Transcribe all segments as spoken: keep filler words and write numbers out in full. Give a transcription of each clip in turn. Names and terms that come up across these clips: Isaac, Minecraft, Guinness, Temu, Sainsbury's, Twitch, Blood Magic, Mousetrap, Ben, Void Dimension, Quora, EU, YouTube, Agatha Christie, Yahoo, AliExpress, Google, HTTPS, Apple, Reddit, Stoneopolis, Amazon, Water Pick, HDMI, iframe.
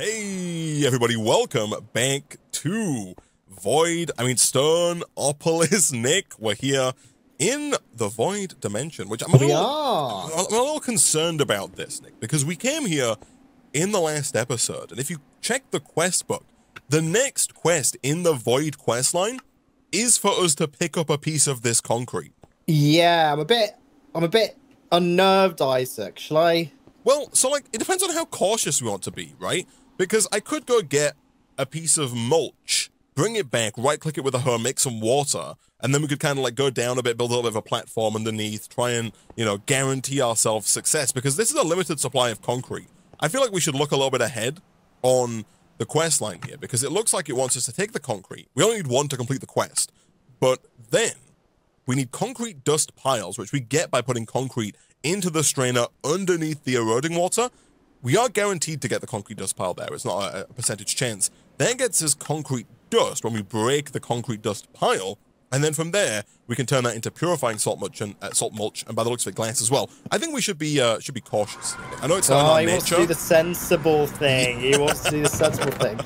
Hey everybody, welcome back to Void, I mean Stoneopolis. Nick, we're here in the Void Dimension, which I'm a, little, I'm a little concerned about this, Nick, because we came here in the last episode, and if you check the quest book, the next quest in the Void quest line is for us to pick up a piece of this concrete. Yeah, I'm a bit, I'm a bit unnerved, Isaac. Shall I? Well, so like, it depends on how cautious we want to be, right? Because I could go get a piece of mulch, bring it back, right-click it with a hoe, make some water, and then we could kind of like go down a bit, build a little bit of a platform underneath, try and, you know, guarantee ourselves success, because this is a limited supply of concrete. I feel like we should look a little bit ahead on the quest line here, because it looks like it wants us to take the concrete. We only need one to complete the quest, but then we need concrete dust piles, which we get by putting concrete into the strainer underneath the eroding water. We are guaranteed to get the concrete dust pile there. It's not a percentage chance. Then gets us concrete dust when we break the concrete dust pile. And then from there, we can turn that into purifying salt mulch and, uh, salt mulch, and by the looks of it, glass as well. I think we should be uh, should be cautious. I know it's not oh, in our nature. He wants to do the sensible thing. He wants to do the sensible thing.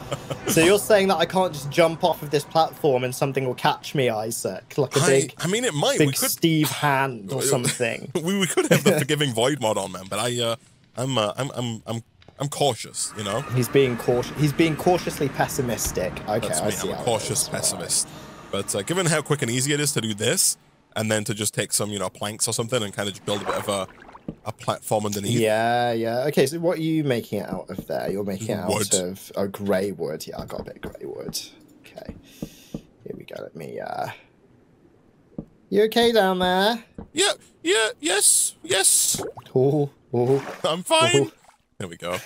So you're saying that I can't just jump off of this platform and something will catch me, Isaac? Like a I, big, I mean, it might. Big we could, Steve Hand or something. we, we could have the forgiving void mod on, man. But I, uh, I'm, uh, I'm, I'm, I'm, I'm cautious. You know. He's being cautious. He's being cautiously pessimistic. Okay, That's I me. see. I'm a cautious pessimist. Right. But uh, given how quick and easy it is to do this, and then to just take some, you know, planks or something and kind of just build a bit of a, a platform underneath. Yeah, yeah. Okay, so what are you making it out of there? You're making it out wood. of oh, grey wood. Yeah, I got a bit of grey wood. Okay. Here we go. Let me, uh... You okay down there? Yeah, yeah, yes, yes. Ooh, ooh. I'm fine. Ooh. There we go.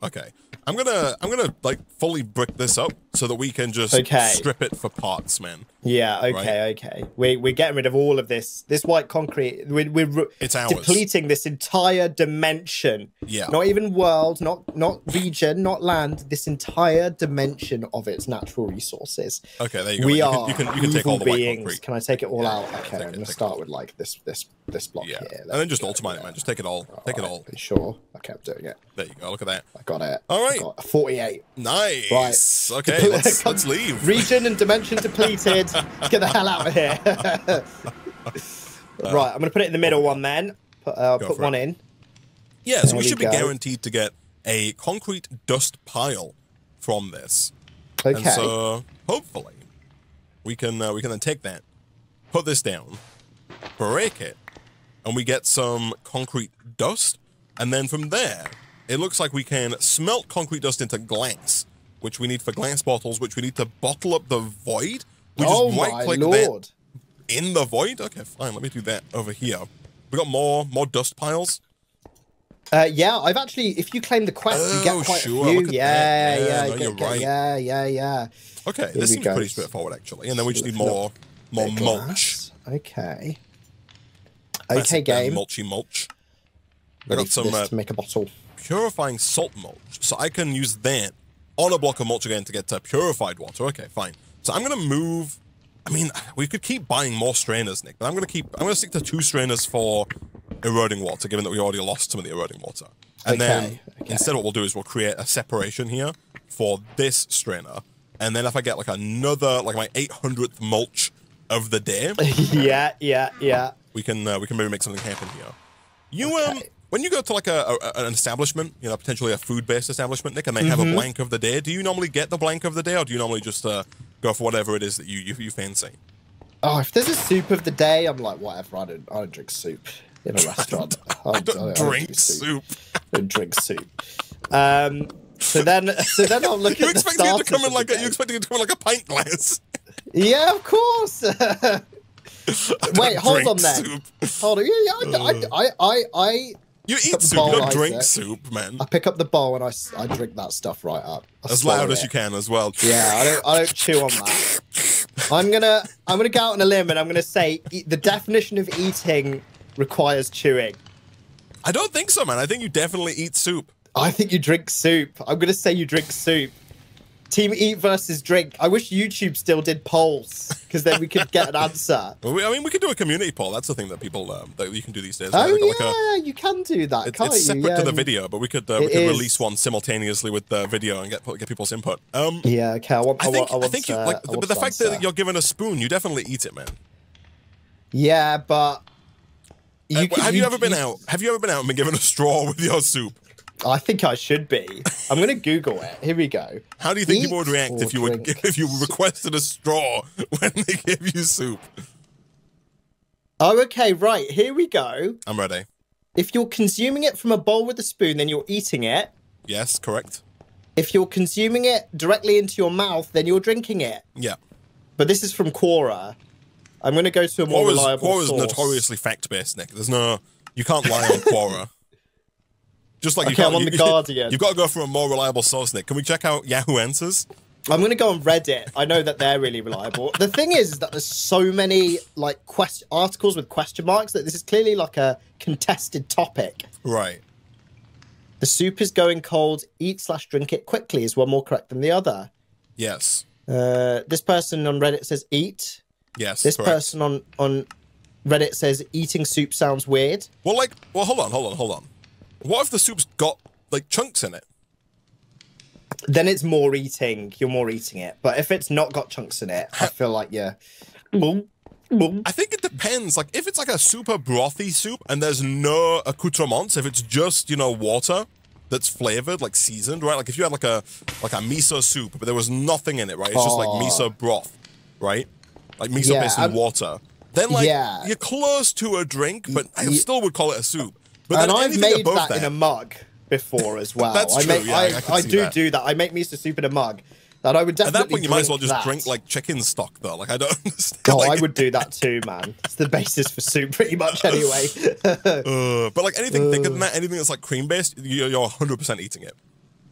Okay. I'm gonna, I'm gonna like fully brick this up so that we can just okay. strip it for parts, man. Yeah. Okay. Right? Okay. We we're getting rid of all of this this white concrete. We're we're it's ours. Depleting this entire dimension. Yeah. Not even world, not not region, not land. This entire dimension of its natural resources. Okay. There you go. We you are. Can, you can you can take all the white beings. concrete. Can I take it all yeah, out? Okay. I'm it, gonna start with like this this this block yeah. here. There and then just ultimate it, man. Just take it all. all take right, it all. Sure. Okay. I'm doing it. There you go. Look at that. I got it. All right. Got forty-eight. Nice. Right. Okay, let's, let's leave. Region and dimension depleted. Get the hell out of here. uh, right, I'm going to put it in the middle one then. Put, uh, put one it. in. Yeah, so there we should we be guaranteed to get a concrete dust pile from this. Okay. And so hopefully we can, uh, we can then take that, put this down, break it, and we get some concrete dust. And then from there, it looks like we can smelt concrete dust into glass, which we need for glass bottles, which we need to bottle up the void. We just oh right click that in the void. Okay, fine. Let me do that over here. We got more more dust piles. Uh, yeah, I've actually. If you claim the quest, oh, you get quite sure. a few. Yeah, yeah, yeah, yeah, no, get, get, right. yeah, yeah, yeah. Okay, here this seems go. pretty straightforward actually. And then we just need more more mulch. Okay. Okay, game. Mulchy mulch. I got some uh, to make a bottle. Purifying salt mulch, so I can use that on a block of mulch again to get uh, purified water. Okay, fine. So I'm gonna move. I mean, we could keep buying more strainers, Nick, but I'm gonna keep. I'm gonna stick to two strainers for eroding water, given that we already lost some of the eroding water. And okay, then okay. instead, what we'll do is we'll create a separation here for this strainer, and then if I get like another, like my eight hundredth mulch of the day, yeah, yeah, yeah, we can uh, we can maybe make something happen here. You okay. um. When you go to like a, a an establishment, you know, potentially a food-based establishment, Nick, and they mm-hmm. have a blank of the day, do you normally get the blank of the day, or do you normally just uh, go for whatever it is that you, you you fancy? Oh, if there's a soup of the day, I'm like, whatever. I don't I don't drink soup in a restaurant. I don't, I don't, I don't drink I don't soup. soup. I don't drink soup. Um, so then, so then I'll look. You expect it to come in like a, you expecting it to come in like a pint glass? Yeah, of course. Wait, hold on there. Hold on. Yeah, yeah. I I I. I You eat soup, you don't drink soup, man. I pick up the bowl and I, I drink that stuff right up. I as loud it. as you can as well. Yeah, I don't, I don't chew on that. I'm gonna I'm gonna go out on a limb and I'm gonna say e the definition of eating requires chewing. I don't think so, man. I think you definitely eat soup. I think you drink soup. I'm gonna say you drink soup. Team Eat versus Drink. I wish YouTube still did polls, because then we could get an answer. I mean, we could do a community poll. That's the thing that people um, that you can do these days. Oh yeah, like a, you can do that. It, can't it's separate you? Yeah. to the video, but we could uh, we could is. release one simultaneously with the video and get get people's input. Um, yeah, okay. I want. I think. I, want, I think you. Like, I but the fact answer. that you're given a spoon, you definitely eat it, man. Yeah, but you uh, can, have you, you ever been you, out? Have you ever been out and been given a straw with your soup? I think I should be. I'm going to Google it. Here we go. How do you think Eat people would react if you were, if you requested a straw when they give you soup? Oh, okay, right. Here we go. I'm ready. If you're consuming it from a bowl with a spoon, then you're eating it. Yes, correct. If you're consuming it directly into your mouth, then you're drinking it. Yeah. But this is from Quora. I'm going to go to a more Quora's, reliable Quora's source. Quora's notoriously fact-based, Nick. There's no... You can't lie on Quora. Just like okay, you I'm on the you, Guardian. You've got to go for a more reliable source, Nick. Can we check out Yahoo Answers? I'm going to go on Reddit. I know that they're really reliable. The thing is that there's so many like quest articles with question marks that this is clearly like a contested topic. Right. The soup is going cold. Eat slash drink it quickly is one more correct than the other. Yes. Uh, this person on Reddit says eat. Yes. This correct. person on on Reddit says eating soup sounds weird. Well, like, well, hold on, hold on, hold on. What if the soup's got, like, chunks in it? Then it's more eating. You're more eating it. But if it's not got chunks in it, I feel like, yeah. I think it depends. Like, if it's, like, a super brothy soup and there's no accoutrements, if it's just, you know, water that's flavored, like, seasoned, right? Like, if you had, like, a like a miso soup, but there was nothing in it, right? It's oh. just, like, miso broth, right? Like, miso yeah, based on water. Then, like, yeah. you're close to a drink, but I still would call it a soup. But and I've made that, that in a mug before as well. That's true. I, make, yeah, I, I, I do that. do that. I make miso soup in a mug. That I would definitely. At that point, you might as well just that. drink like chicken stock, though. Like I don't understand. Oh, like... I would do that too, man. It's the basis for soup, pretty much, anyway. uh, but like anything uh. thicker than that, anything that's like cream based, you're one hundred percent eating it.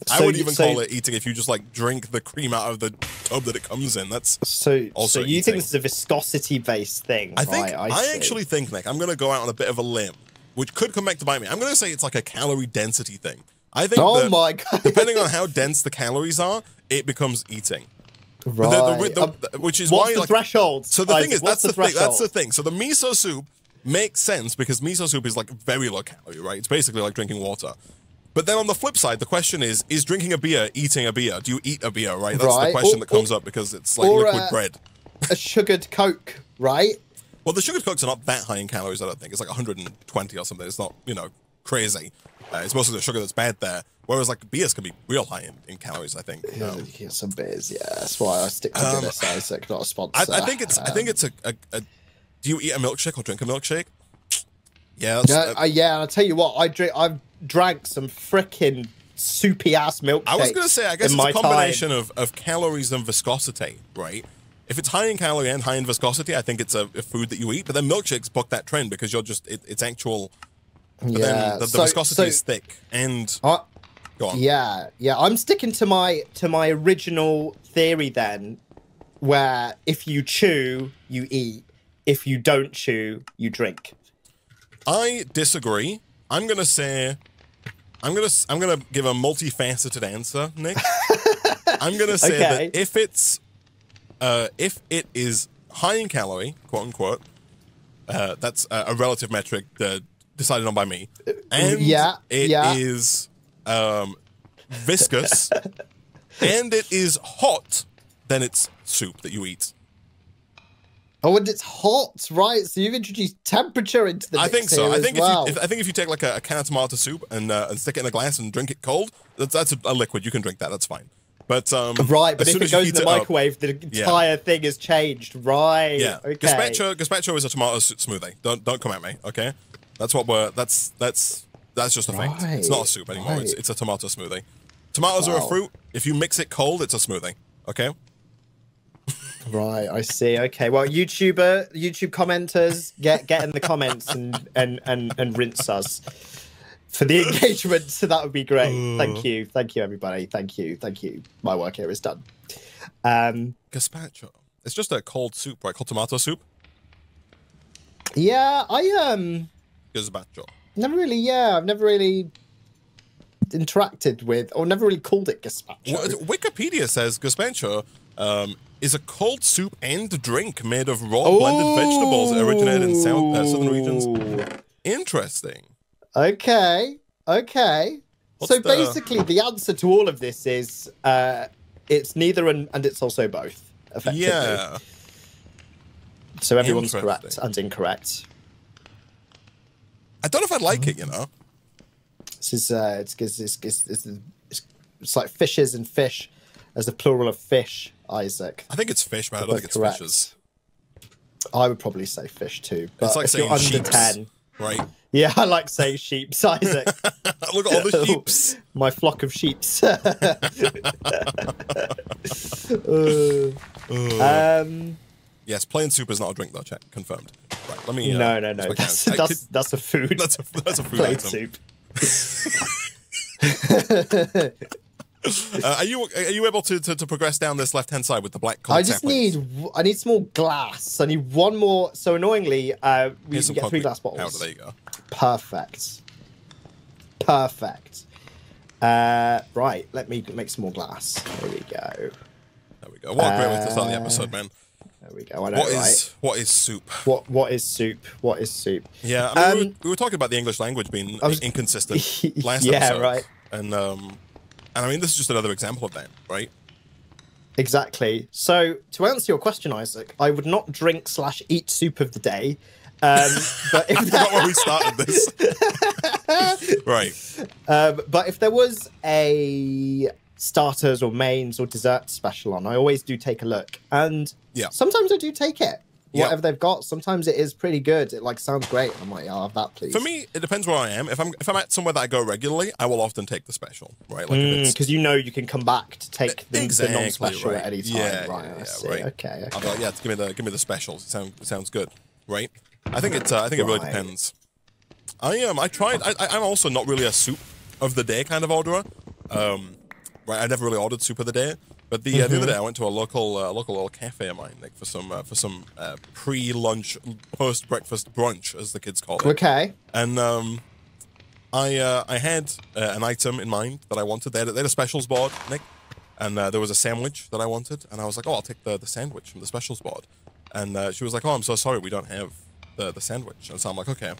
So, I would even so, call it eating if you just like drink the cream out of the tub that it comes in. That's so. Also, so you eating. think this is a viscosity-based thing? I think. Right, I, I actually think, Nick, I'm going to go out on a bit of a limb, which could come back to bite me. I'm going to say it's like a calorie density thing. I think oh that my God. depending on how dense the calories are, it becomes eating. Right. The, the, the, the, which is what's why the like, threshold. So the Isaac, thing is, that's the, the thing. That's the thing. So the miso soup makes sense because miso soup is like very low calorie, right? It's basically like drinking water. But then on the flip side, the question is: is drinking a beer eating a beer? Do you eat a beer? Right. That's right. the question or, that comes or, up because it's like liquid a, bread. A sugared Coke, right? Well, the sugared Cokes are not that high in calories, I don't think. It's like one hundred twenty or something. It's not, you know, crazy. Uh, it's mostly the sugar that's bad there. Whereas, like, beers can be real high in, in calories, I think. Yeah, um, you get some beers, yeah. That's why I stick to um, Guinness, Isaac, not a sponsor. I, I think it's, um, I think it's a, a, a... Do you eat a milkshake or drink a milkshake? Yeah, that's... Yeah, uh, uh, yeah and I'll tell you what, I drink, I've drank some frickin' soupy-ass milkshakes. I was going to say, I guess it's a combination of, of calories and viscosity, right? If it's high in calorie and high in viscosity, I think it's a, a food that you eat. But then milkshakes buck that trend because you're just, it, it's actual, but yeah. then the, the so, viscosity so, is thick. And, uh, go on. Yeah, yeah. I'm sticking to my, to my original theory then, where if you chew, you eat. If you don't chew, you drink. I disagree. I'm going to say, I'm going to, I'm going to give a multifaceted answer, Nick. I'm going to say okay. that if it's, Uh, if it is high in calorie, quote unquote, uh, that's uh, a relative metric uh, decided on by me, and yeah, it yeah. is um, viscous, and it is hot, then it's soup that you eat. Oh, and it's hot, right? So you've introduced temperature into the mix. I think so. I think if, well. you, if, I think if you take like a, a can of tomato soup and, uh, and stick it in a glass and drink it cold, that's, that's a liquid. You can drink that. That's fine. But, um, right, but if it goes in the microwave, up, the entire yeah. thing has changed. Right. Yeah. Okay. Gazpacho, gazpacho is a tomato smoothie. Don't don't come at me. Okay. That's what we're. That's that's that's just a right. fact. It's not a soup anymore. Right. It's, it's a tomato smoothie. Tomatoes wow. are a fruit. If you mix it cold, it's a smoothie. Okay. Right. I see. Okay. Well, YouTuber, YouTube commenters, get get in the comments and and and and rinse us. For the engagement, so that would be great. Ooh. Thank you, thank you, everybody. Thank you, thank you. My work here is done. Um, Gazpacho. It's just a cold soup, right? Cold tomato soup. Yeah, I um. Gazpacho. Never really. Yeah, I've never really interacted with, or never really called it gazpacho. Well, Wikipedia says gazpacho um, is a cold soup and drink made of raw oh. blended vegetables originated in south, uh, southern regions. Interesting. Okay, okay. What's so the... basically, the answer to all of this is uh, it's neither and, and it's also both, effectively. Yeah. So everyone's correct and incorrect. I don't know if I like it, you know. This is uh, it's, it's, it's, it's, it's, it's like fishes and fish as the plural of fish, Isaac. I think it's fish, man. I don't think it's correct. Fishes. I would probably say fish too. But it's like if saying you're under sheeps, ten, right? Yeah, I like saying sheeps, Isaac. Look at all the sheeps. My flock of sheeps. uh, um. Yes, plain soup is not a drink, though. Check confirmed. Right, let me. Uh, no, no, no. That's that's, could, that's a food. That's a that's a food. Plain item. Soup. uh, are you are you able to, to to progress down this left hand side with the black? I just need please? I need some more glass. I need one more. So annoyingly, uh, we Here's can get three glass bottles. Powder, there you go. Perfect. Perfect. Uh, right. Let me make some more glass. There we go. There we go. What a great way to start the episode, man. There we go. I know, what is right? what is soup? What what is soup? What is soup? Yeah, I mean, um, we, were, we were talking about the English language being was, inconsistent last yeah, episode. Yeah, right. And um, and I mean, this is just another example of that, right? Exactly. So to answer your question, Isaac, I would not drink slash eat soup of the day. Um, but if I forgot where we started this. Right. Um, but if there was a starters or mains or dessert special on, I always do take a look, and yeah, sometimes I do take it, whatever yep. they've got. Sometimes it is pretty good. It like sounds great. I'm like, yeah, I'll have that, please. For me, it depends where I am. If I'm if I'm at somewhere that I go regularly, I will often take the special, right? Like because mm, you know you can come back to take the, exactly, the non-special right. at any time, yeah, right? Yeah, I see. Right. Okay. Okay. Like, yeah, give me the give me the specials. It sounds it sounds good, right? I think it's uh, I think right. it really depends. I am. Um, I tried. I, I'm also not really a soup of the day kind of orderer. Um. Right, I never really ordered soup of the day, but the, mm-hmm. uh, the other day I went to a local uh, local little cafe of mine, Nick, for some uh, for some uh, pre-lunch, post-breakfast brunch, as the kids call it. Okay. And um, I uh, I had uh, an item in mind that I wanted. They had, they had a specials board, Nick, and uh, there was a sandwich that I wanted, and I was like, oh, I'll take the the sandwich from the specials board. And uh, she was like, oh, I'm so sorry, we don't have the the sandwich. And so I'm like, okay.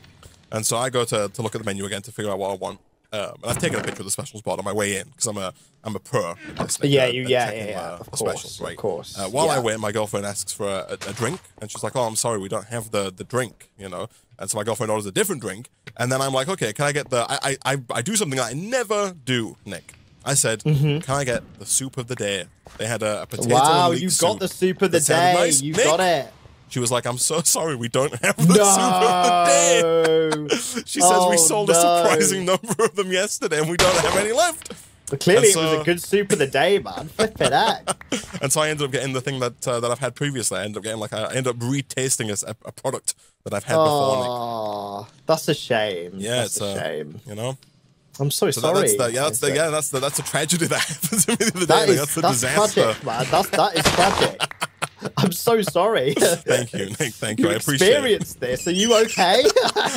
And so I go to to look at the menu again to figure out what I want. Um, and I've taken a picture of the specials board on my way in because I'm a I'm a pro. Yeah, you, yeah, yeah, yeah. Of course, specials, right? Of course. Uh, while yeah. I wait, my girlfriend asks for a, a drink, and she's like, "Oh, I'm sorry, we don't have the the drink," you know. And so my girlfriend orders a different drink, and then I'm like, "Okay, can I get the?" I I I, I do something that I never do, Nick. I said, mm-hmm. "Can I get the soup of the day?" They had a, a potato. Wow, you got the soup of the day. Nice. You got it. She was like, I'm so sorry, we don't have the no. soup of the day. She says oh, we sold no. a surprising number of them yesterday and we don't have any left. But clearly so, it was a good soup of the day, man. Flip it up. And so I ended up getting the thing that uh, that I've had previously. I ended up getting like, I ended up retasting a, a product that I've had oh, before. Nick. That's a shame. Yeah, that's it's a shame. You know? I'm so, so sorry. That, that's the, yeah, that's the, yeah, that's the, that's the tragedy that happened to me the other that day. Is, that's the that's disaster. Tragic, man. That's, that is tragic. I'm so sorry. Thank you, Nick. Thank you. you I appreciate it. Experienced this. Are you okay?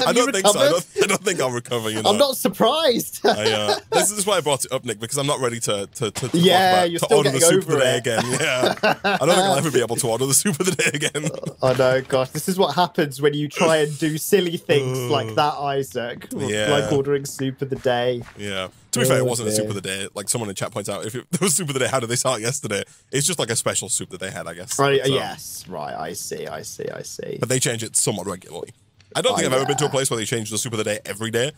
I don't think so. I don't, I don't think I'll recover. You know. I'm not surprised. I, uh, this is why I brought it up, Nick, because I'm not ready to to, to, to, yeah, you're to still order the soup of the day again. Yeah. I don't think I'll ever be able to order the soup of the day again. I know, gosh. This is what happens when you try and do silly things like that, Isaac. Yeah. Like ordering soup of the day. Yeah. To be fair, it wasn't a soup of the day. Like someone in chat points out, if it was soup of the day, how did they start yesterday? It's just like a special soup that they had, I guess. Right, so. Yes, right. I see, I see, I see. But they change it somewhat regularly. I don't oh, think I've yeah. ever been to a place where they change the soup of the day every day.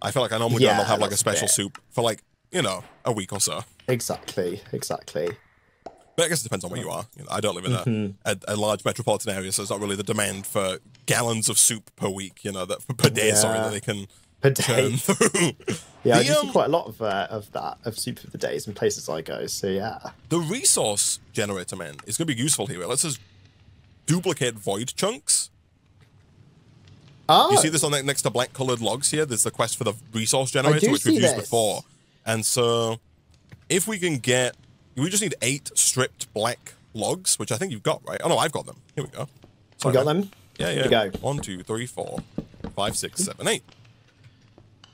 I feel like I normally yeah, don't have like a special it. soup for like, you know, a week or so. Exactly, exactly. But I guess it depends on where you are. You know, I don't live in mm-hmm. a, a, a large metropolitan area, so there's not really the demand for gallons of soup per week, you know, that per day, yeah. sorry, that they can... per day. Yeah, I do see quite a lot of uh, of that, of soup of the days in places I go, so yeah. The resource generator, man, is going to be useful here. Let's just duplicate void chunks. Oh. You see this on the, next to black coloured logs here? There's the quest for the resource generator, which we've used this. before. And so if we can get... We just need eight stripped black logs, which I think you've got, right? Oh, no, I've got them. Here we go. Sorry, you got man. them? Yeah, yeah. Here we go. One, two, three, four, five, six, seven, eight.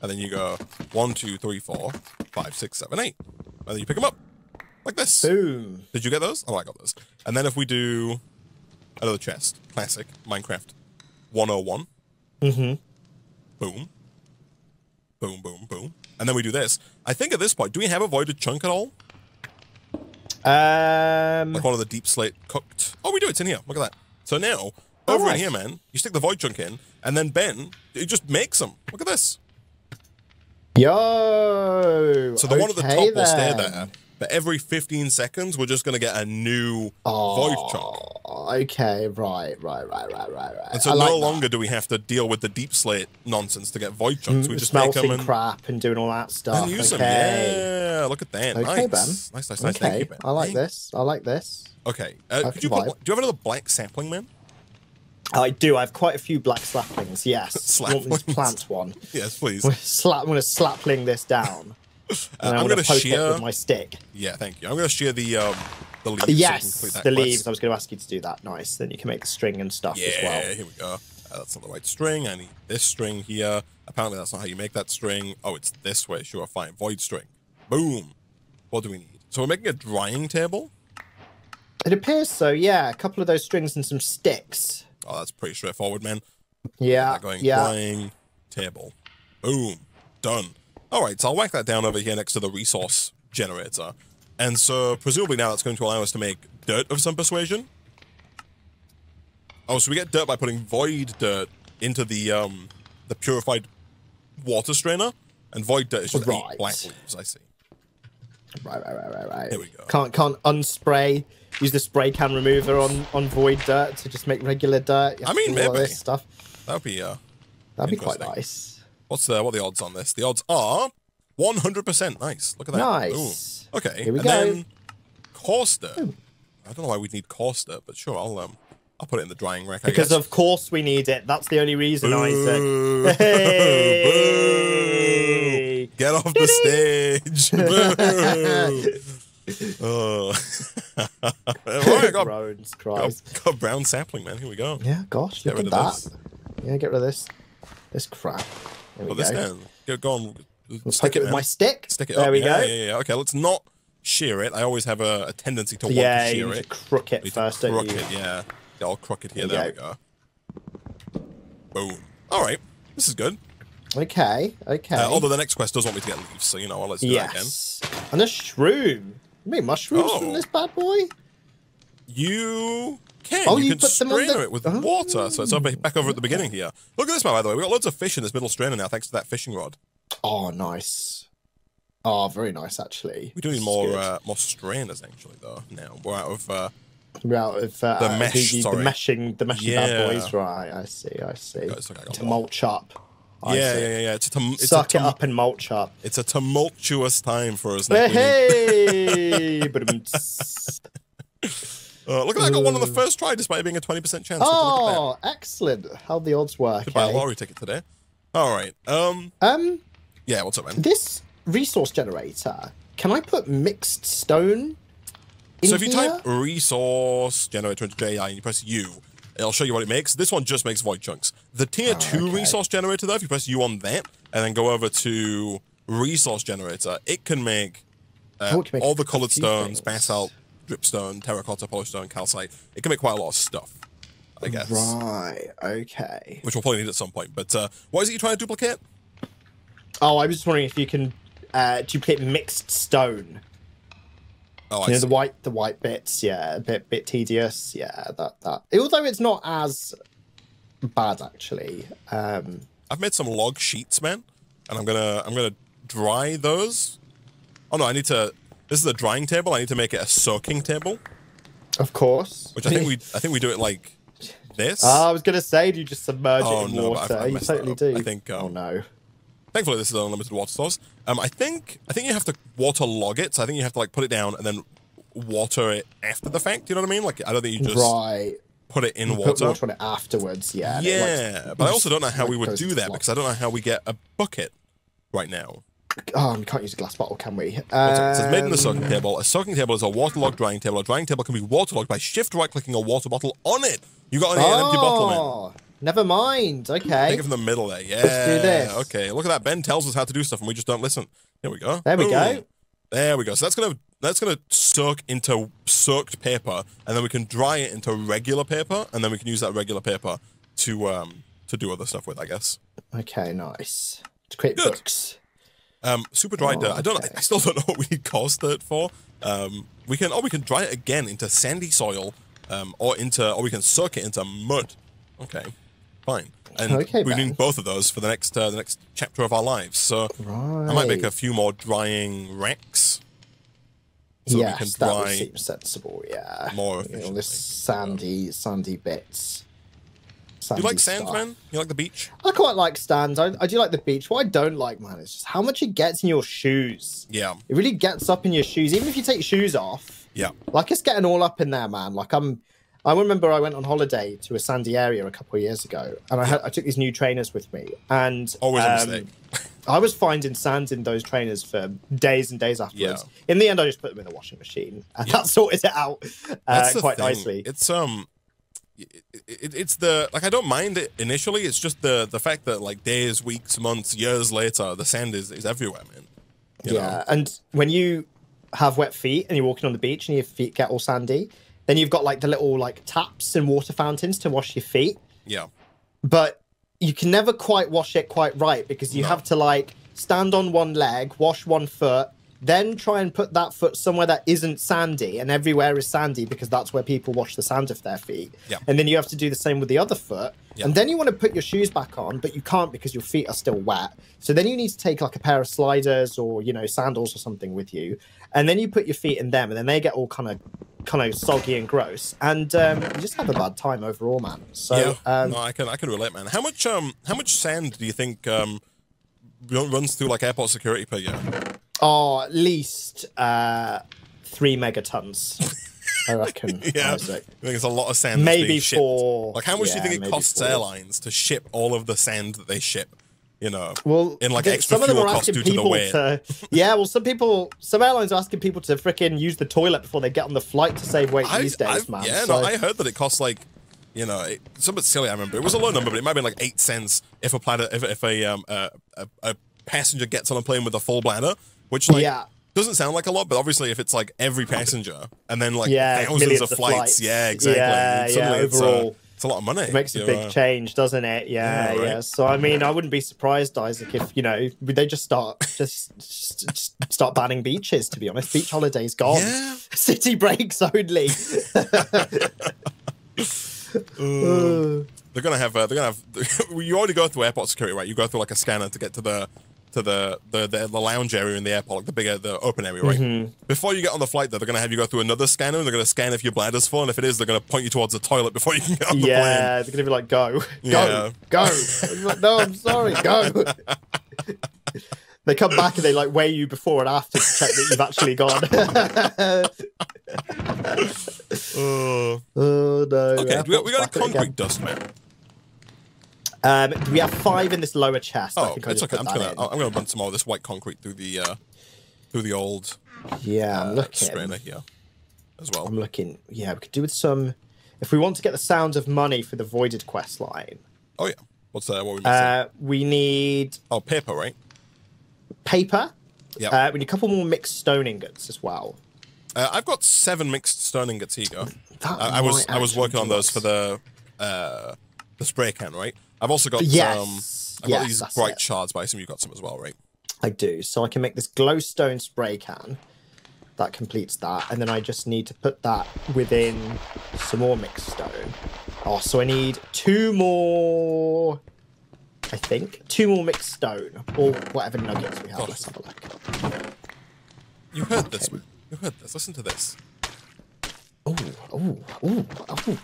and then you go one, two, three, four, five, six, seven, eight, and then you pick them up like this. Boom. Did you get those? Oh, I got those. And then if we do another chest, classic Minecraft one oh one. Mm-hmm. Boom. Boom, boom, boom. And then we do this. I think at this point, do we have a voided chunk at all? Um, like one of the deep slate cooked. Oh, we do. It's in here. Look at that. So now, over right. in here, man, you stick the void chunk in, and then Ben, it just makes them. Look at this. Yo. So the okay one at the top then. will stay there, but every fifteen seconds, we're just going to get a new oh, void chunk. Okay. Right, right, right, right, right, right. And so I no like longer that. do we have to deal with the deep slate nonsense to get void chunks. Mm, we just make them and crap and doing all that stuff. And use okay. them. Yeah. Look at that. Okay, nice. Ben. Nice, nice, nice. Okay. Thank you, Ben. I like Thanks. this. I like this. Okay. Uh, could you put, do you have another black sapling, man? I do. I have quite a few black saplings. Yes. Slaplings. You want me to plant one? Yes, please. Slap, I'm going to slapling this down. uh, I'm, I'm going to shear it with my stick. Yeah, thank you. I'm going to shear the um, the leaves. Yes, so the quest. leaves. I was going to ask you to do that. Nice. Then you can make the string and stuff yeah, as well. Yeah, here we go. Uh, that's not the right string. I need this string here. Apparently, that's not how you make that string. Oh, it's this way. Sure, fine. Void string. Boom. What do we need? So we're making a drying table. It appears so. Yeah, a couple of those strings and some sticks. Oh, that's pretty straightforward, man. Yeah, going yeah. Flying table. Boom. Done. All right, so I'll whack that down over here next to the resource generator. And so, presumably now that's going to allow us to make dirt of some persuasion. Oh, so we get dirt by putting void dirt into the um, the purified water strainer. And void dirt is just right. eight black leaves, I see. Right, right, right, right, right. There we go. Can't, can't unspray. Use the spray can remover on on void dirt to just make regular dirt. I mean, maybe this stuff. That'd be uh, that'd be quite nice. What's the what are the odds on this? The odds are one hundred percent. Nice. Look at that. Nice. Ooh. Okay. Here we and go. Then coarse dirt. Ooh. I don't know why we'd need coarse dirt, but sure, I'll um, I'll put it in the drying rack. I because guess. of course we need it. That's the only reason, Boo. Isaac. Hey. Boo. Get off the stage. Boo. Oh, oh I got, Rowan's got, got a brown sapling, man. Here we go. Yeah, gosh, get look rid at of that. This. Yeah, get rid of this. This crap. There we oh, go. This down. Get, go on. We'll stick it with my stick. Stick it. There up. we yeah, go. Yeah, yeah, yeah. Okay, let's not shear it. I always have a, a tendency to want yeah, to shear you need it. To crook it first, crook don't you? It, yeah. Get all crooked here. There, there we go. Boom. All right. This is good. Okay. Okay. Uh, although the next quest does want me to get leaves, so you know, well, let's do yes. that again. And a shroom. Make mushrooms oh. from this bad boy. You can. Oh, you, you can put strainer them on the... it with oh. water, so it's over, back over at the beginning here. Look at this, man, by the way. We've got loads of fish in this middle strainer now, thanks to that fishing rod. Oh, nice. Oh, very nice, actually. We do need more uh, more strainers, actually, though. Now we're out of uh, we're out of uh, the mesh. The, the, sorry. the meshing, the meshing yeah. bad boys, right? I see, I see. Guys, look, I to mulch up. Yeah, yeah, yeah, yeah. It's a tum it's Suck a tum it up and mulch up. It's a tumultuous time for us. Now. Hey! uh, look at that. I got one on the first try despite being a twenty percent chance. Oh, excellent. How'd the odds work? Could buy a lorry ticket today. All right. Um, um, yeah, what's up, man? This resource generator, can I put mixed stone in So if you here? type resource generator into J I and you press U, it'll show you what it makes. This one just makes void chunks. The tier oh, two okay. resource generator, though, if you press U on that and then go over to resource generator, it can make, uh, oh, it can make all the colored stones, things. basalt, dripstone, terracotta, polished stone, calcite. It can make quite a lot of stuff, I guess. Right, okay. Which we'll probably need at some point. But uh, what is it you're trying to duplicate? Oh, I was just wondering if you can uh, duplicate mixed stone. Oh, you know, the white, the white bits, yeah, a bit, bit tedious, yeah, that, that. Although it's not as bad actually. Um, I've made some log sheets, man, and I'm gonna, I'm gonna dry those. Oh no, I need to. This is a drying table. I need to make it a soaking table. Of course. Which I think we, I think we do it like this. Oh, I was gonna say, do you just submerge oh, it in no, water? I've, I've you totally do. I think. Um, oh no. Thankfully, this is an unlimited water source. Um, I think I think you have to water log it. So I think you have to like put it down and then water it after the fact. You know what I mean? Like I don't think you just right. put it in you water. Put water on it afterwards. Yeah. Yeah, like, but I also don't know how we would do that because I don't know how we get a bucket right now. Oh, we can't use a glass bottle, can we? Um, it says made in the soaking table. A soaking table is a waterlogged drying table. A drying table can be waterlogged by shift right clicking a water bottle on it. You got an oh. empty bottle, man. Never mind. Okay. Take it from the middle there. Yeah. Let's do this. Okay. Look at that. Ben tells us how to do stuff and we just don't listen. Here we go. There we Ooh. go. There we go. So that's gonna that's gonna soak into soaked paper, and then we can dry it into regular paper, and then we can use that regular paper to um to do other stuff with, I guess. Okay. Nice. To create Good. books. Um, super dry oh, dirt. I don't. Okay. I still don't know what we need coarse dirt for. Um, we can. Or we can dry it again into sandy soil. Um, or into. Or we can soak it into mud. Okay. Fine. And okay, we need both of those for the next uh, the next chapter of our lives. So right. I might make a few more drying racks. So yes, we can dry that would seem sensible. Yeah. More efficiently. You know, this sandy, sandy bits. Sandy you like sand, stuff. man? You like the beach? I quite like sand. I, I do like the beach. What I don't like, man, is just how much it gets in your shoes. Yeah. It really gets up in your shoes, even if you take shoes off. Yeah. Like it's getting all up in there, man. Like I'm. I remember I went on holiday to a sandy area a couple of years ago, and I, had, I took these new trainers with me, and always um, a mistake. I was finding sand in those trainers for days and days afterwards. Yeah. In the end, I just put them in the washing machine, and yeah. that sorted it out uh, quite thing. nicely. It's um, it, it, it's the like I don't mind it initially. It's just the the fact that like days, weeks, months, years later, the sand is is everywhere, man. You yeah, know? And when you have wet feet and you're walking on the beach and your feet get all sandy. Then you've got like the little like taps and water fountains to wash your feet. Yeah. But you can never quite wash it quite right because you no. have to like stand on one leg, wash one foot, then try and put that foot somewhere that isn't sandy, and everywhere is sandy because that's where people wash the sand off their feet. Yeah. And then you have to do the same with the other foot. Yeah. And then you want to put your shoes back on, but you can't because your feet are still wet. So then you need to take like a pair of sliders or, you know, sandals or something with you. And then you put your feet in them and then they get all kind of kind of soggy and gross, and um you just have a bad time overall, man. So yeah, um no, i can i can relate, man. How much um how much sand do you think um runs through like airport security per year? Oh, at least uh three megatons. I reckon. Yeah, I think it's a lot of sand. Maybe for like how much yeah, do you think it costs four. airlines to ship all of the sand that they ship? You know, well, in like the, extra some fuel of them are cost asking due people to the weight. To, yeah, well, some people, some airlines are asking people to frickin' use the toilet before they get on the flight to save weight I, these days, I, man. Yeah, so. no, I heard that it costs like, you know, it, something silly. I remember it was a low number, but it might be like eight cents if a planet, if if a um a, a, a passenger gets on a plane with a full bladder, which like yeah. doesn't sound like a lot, but obviously if it's like every passenger and then like yeah, thousands of flights, flights, yeah, exactly. Yeah, yeah, overall. It's a lot of money. It makes a big know. change, doesn't it? Yeah, yeah, right. yeah. So I mean, I wouldn't be surprised, Isaac, if you know they just start just, just, just start banning beaches. To be honest, beach holidays gone, yeah. city breaks only. um, they're gonna have. Uh, they're gonna have. You already go through airport security, right? You go through like a scanner to get to the to the the the, the lounge area in the airport, like the bigger the open area, right? Mm-hmm. Before you get on the flight, though, they're gonna have you go through another scanner, and they're gonna scan if your bladder's full, and if it is, they're gonna point you towards the toilet before you can get on the yeah, plane. Yeah, they're gonna be like, "Go, yeah. go, go." Like, no, I'm sorry, go. They come back and they like weigh you before and after to check that you've actually gone. oh. oh no! Okay, we got, we got a concrete dust, man. Um, we have five in this lower chest. Oh, I think it's I okay. I'm gonna, I'm gonna run some more of this white concrete through the, uh, through the old. Yeah, I'm uh, looking. Strainer here, as well. I'm looking. Yeah, we could do with some, if we want to get the sound of money for the voided quest line. Oh yeah. What's that? What are we missing? Uh, we need. Oh, paper, right? Paper. Yeah. Uh, we need a couple more mixed stone ingots as well. Uh, I've got seven mixed stone ingots. Here you go. I, I was, I was working on those for the, uh, the spray can, right? I've also got yes. um I've yes, got these bright it. shards, but I assume you've got some as well, right? I do. So I can make this glowstone spray can. That completes that. And then I just need to put that within some more mixed stone. Oh, so I need two more, I think. Two more mixed stone. Or whatever nuggets we have. God. Let's have a look. You heard okay. this. You heard this. Listen to this. Oh, oh, oh, oh.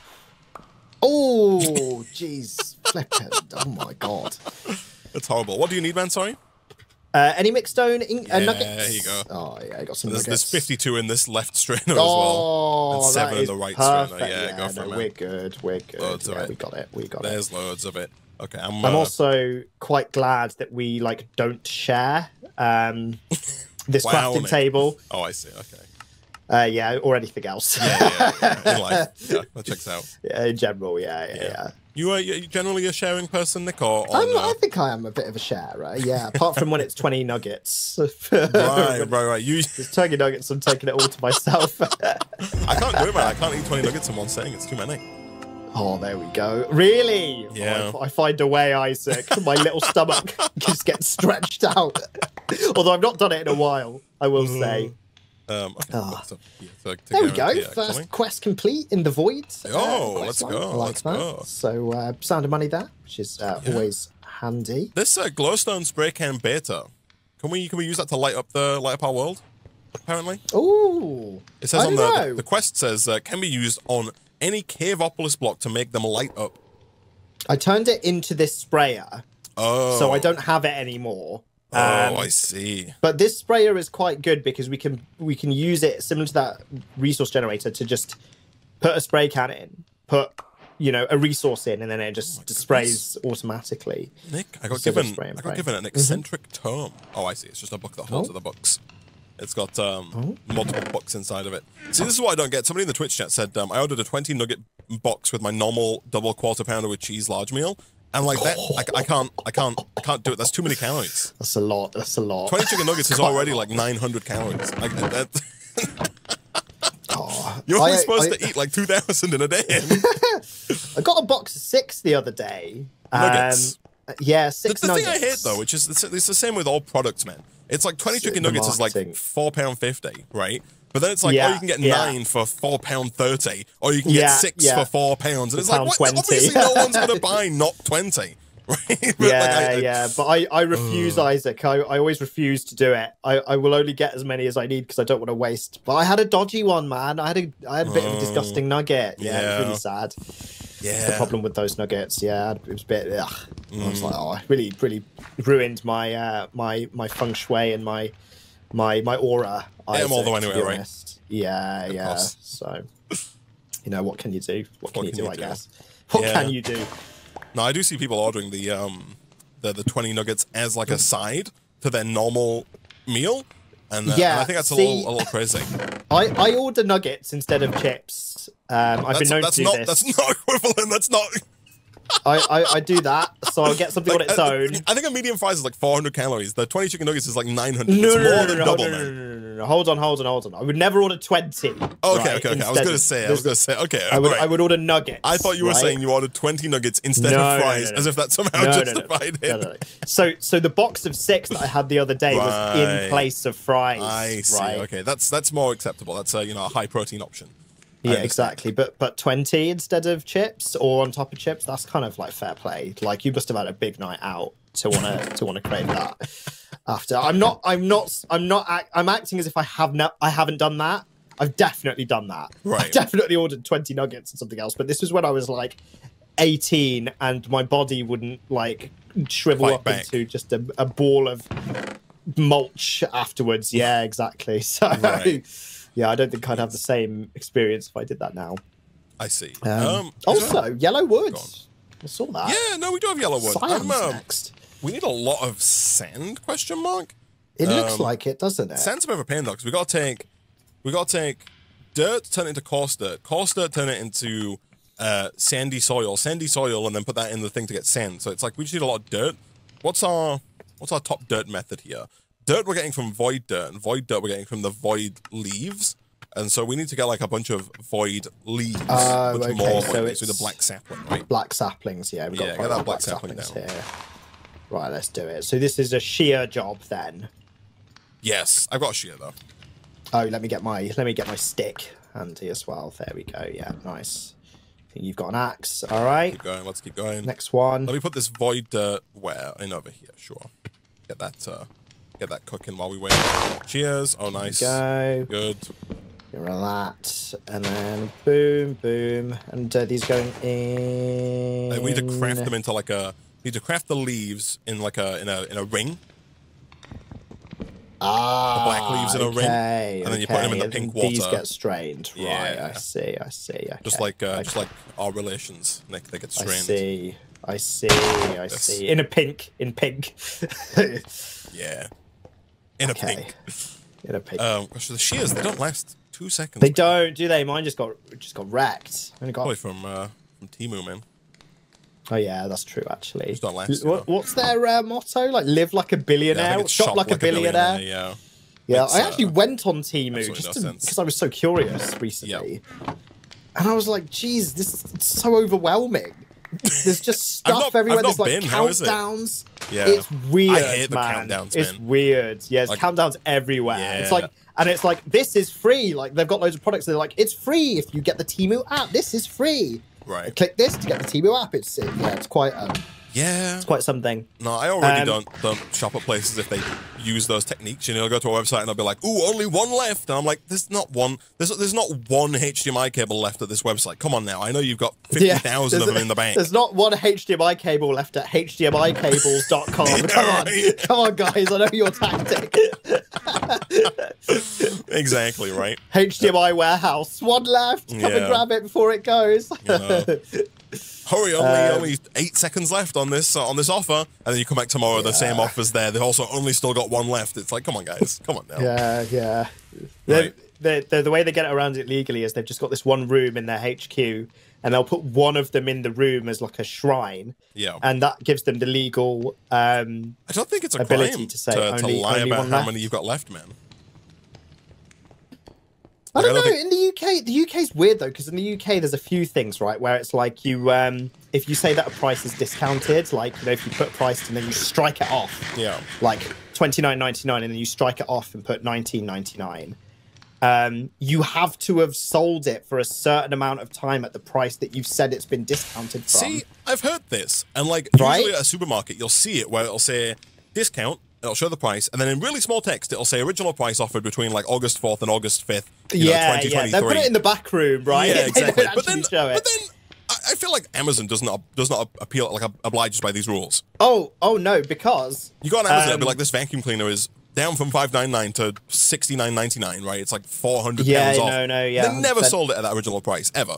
Oh, jeez. Oh, my God. That's horrible. What do you need, man? Sorry? Uh, any mixed stone in uh, yeah, nuggets? Yeah, there you go. Oh, yeah, I got some there's, nuggets. There's fifty-two in this left strainer as well. Oh, and seven in the right perfect. strainer. Yeah, yeah, go for no, it, man. We're good. We're good. Loads yeah, of it. We got it. We got there's it. There's loads of it. Okay, I'm... Uh... I'm also quite glad that we, like, don't share um, this wow, crafting man. table. Oh, I see. Okay. Uh, yeah, or anything else. yeah, yeah, yeah. In life. Yeah, that checks out. Yeah, in general, yeah, yeah, yeah. yeah. You are you generally a sharing person, Nick, or, or I'm, no? I think I am a bit of a sharer, yeah. Apart from when it's twenty nuggets. right, right, right. You... There's turkey nuggets, I'm taking it all to myself. I can't do it, man. I can't eat twenty nuggets in one sitting. It's too many. Oh, there we go. Really? Yeah. Oh, I, I find a way, Isaac. My little stomach just gets stretched out. Although I've not done it in a while, I will mm. say. Um, okay, oh. to, to, to there we go. Actually. First quest complete in the void. Oh, uh, let's line. go. Like let's that. go. So, uh, sound of money there, which is uh, yeah. always handy. This uh, glowstone spray can beta. Can we can we use that to light up the light up our world? Apparently. Oh. It says I on the, the the quest says uh, can be used on any Caveopolis block to make them light up. I turned it into this sprayer. Oh. So I don't have it anymore. Um, oh, I see. But this sprayer is quite good because we can we can use it similar to that resource generator to just put a spray can in, put you know a resource in, and then it just oh sprays goodness. automatically. Nick, I got given I got pray. given an eccentric mm-hmm. tome. Oh, I see. It's just a book that holds other oh. books. It's got um, oh. multiple books inside of it. See, this is what I don't get. Somebody in the Twitch chat said um, I ordered a twenty nugget box with my normal double quarter pounder with cheese large meal. And like that, I, I can't, I can't, I can't do it. That's too many calories. That's a lot. That's a lot. Twenty chicken nuggets is already like nine hundred calories. Like that. Oh, You're only I, supposed I, to I, eat like two thousand in a day. I got a box of six the other day. Nuggets. Um, yeah, six the, the nuggets. The thing I hate though, which is it's, it's the same with all products, man. It's like twenty chicken nuggets is like four pound fifty, right? But then it's like, yeah, oh, you can get yeah. nine for four pound thirty, or you can get yeah, six yeah. for four pounds, and it's like, what? Obviously, no one's gonna buy not twenty. Right? Yeah, like I, I, yeah. But I, I refuse, ugh. Isaac. I, I always refuse to do it. I, I will only get as many as I need because I don't want to waste. But I had a dodgy one, man. I had a, I had a bit oh, of a disgusting nugget. Yeah, yeah. It was really sad. Yeah. That's the problem with those nuggets. Yeah, it was a bit. Ugh. Mm. I was like, oh, really, really ruined my, uh, my, my feng shui and my. My my aura. I am all the way anyway, right? Yeah, yeah. Course. So, you know, what can you do? What can, what you, can do, you do? I guess. What yeah. can you do? No, I do see people ordering the um the the twenty nuggets as like a side to their normal meal, and uh, yeah, and I think that's see, a little a little crazy. I I order nuggets instead of chips. Um, I've that's, been known that's to do not, this. That's not equivalent. That's not. I, I, I do that, so I'll get something like, on its own. I think a medium fries is like four hundred calories. The twenty chicken nuggets is like nine hundred. No, it's no, more no, than no, double, no, no, man. No, no, no, no. Hold on, hold on, hold on. I would never order twenty. Okay, right, okay, okay. I was going to say, I was going to say, okay. I would, right. I would order nuggets. I thought you were right? saying you ordered twenty nuggets instead no, of fries, no, no, no. as if that somehow no, justified no, no. it. No, no, no. So, so the box of six that I had the other day right. was in place of fries. I see. Right? Okay, that's that's more acceptable. That's a you know a high protein option. Yeah, exactly. But but twenty instead of chips or on top of chips, that's kind of like fair play. Like you must have had a big night out to wanna to wanna crave that. After I'm not I'm not I'm not act, I'm acting as if I have no I haven't done that. I've definitely done that. Right. I definitely ordered twenty nuggets and something else. But this was when I was like eighteen and my body wouldn't like shrivel Quite up back. into just a, a ball of mulch afterwards. Yeah, exactly. So. Right. Yeah, I don't think I'd have the same experience if I did that now. I see. Um, um, also, that... yellow wood. I saw that. Yeah, no, we do have yellow wood. Um, next. We need a lot of sand? Question mark. It um, looks like it, doesn't it? Sand's a bit of a pain though, because we got to take, we got to take dirt, turn it into coarse dirt, coarse dirt, turn it into uh, sandy soil, sandy soil, and then put that in the thing to get sand. So it's like we just need a lot of dirt. What's our what's our top dirt method here? Dirt we're getting from void dirt, and void dirt we're getting from the void leaves, and so we need to get like a bunch of void leaves, uh, with okay, more so it's the black sapling, right? Black saplings, yeah. We've got yeah, get that black, black sapling down. Here. Right, let's do it. So this is a shear job then. Yes, I've got a shear though. Oh, let me get my let me get my stick handy as well. There we go. Yeah, nice. I think you've got an axe. All right. Keep going. Let's keep going. Next one. Let me put this void dirt where in over here. Sure. Get that. Uh, Get that cooking while we wait. Cheers. Oh, nice. Go. Good. Get rid of that. And then boom, boom. And uh, these going in. And we need to craft them into like a. We need to craft the leaves in like a in a in a ring. Ah. The black leaves in a okay, ring. And then okay. you put them in the pink water. These get strained. Right. Yeah. I see. I see. Okay. Just like uh, okay. just like our relations, Nick. They get strained. I see. I see. I yes. see. In a pink. In pink. Yeah. In okay. a pink. In a pink. Um, the shears, they don't last two seconds. They don't, do they? Mine just got just got wrecked. Only got... Probably from, uh, from Temu, man. Oh yeah, that's true actually. It's not less, what, what's their uh, motto? Like live like a billionaire, yeah, shop, shop like, like a billionaire. billionaire yeah. Yeah, it's, I actually uh, went on Temu just because I was so curious recently, yep. and I was like, "Geez, this is it's so overwhelming." There's just stuff not, everywhere. There's like been. countdowns. It? Yeah, it's weird. I hate the man. countdowns. It's man. weird. Yeah, there's like, countdowns everywhere. Yeah. It's like, and it's like this is free. Like they've got loads of products. They're like, it's free if you get the Temu app. This is free. Right. I click this to get the Temu app. It's yeah, it's quite. Um, Yeah. It's quite something. No, I already um, don't, don't shop at places if they use those techniques. You know, I'll go to a website and I'll be like, ooh, only one left. And I'm like, there's not one. There's, there's not one H D M I cable left at this website. Come on now. I know you've got fifty thousand yeah, of them in the bank. There's not one H D M I cable left at H D M I cables dot com. yeah, Come on. Right. Come on, guys. I know your tactic. Exactly, right? H D M I warehouse. One left. Come yeah. and grab it before it goes. You know. Hurry, only, um, only eight seconds left on this uh, on this offer, and then you come back tomorrow, yeah. the same offer's there. They've also only still got one left. It's like, come on, guys, come on now. Yeah, yeah. Right. They're, they're, the way they get around it legally is they've just got this one room in their H Q, and they'll put one of them in the room as like a shrine. Yeah, and that gives them the legal. Um, I don't think it's a ability crime to say to, only, to lie only about how left. many you've got left, man. I don't know. In the U K, the U K's weird though, because in the U K there's a few things, right, where it's like you, um, if you say that a price is discounted, like you know, if you put price and then you strike it off, yeah, like twenty-nine ninety-nine, and then you strike it off and put nineteen ninety-nine, um, you have to have sold it for a certain amount of time at the price that you've said it's been discounted from. See, I've heard this, and like right? usually at a supermarket, you'll see it where it'll say discount. It'll show the price, and then in really small text, it'll say original price offered between like August fourth and August fifth, you yeah, know, twenty twenty-three. Yeah, they put it in the back room, right? Yeah, exactly. But then, but then, I feel like Amazon does not does not appeal like obliges by these rules. Oh, oh no, because you go on Amazon um, and be like, this vacuum cleaner is down from five ninety-nine to sixty-nine ninety-nine, right? It's like four hundred pounds yeah, off. Yeah, no, no, yeah. They never sold it at that original price ever.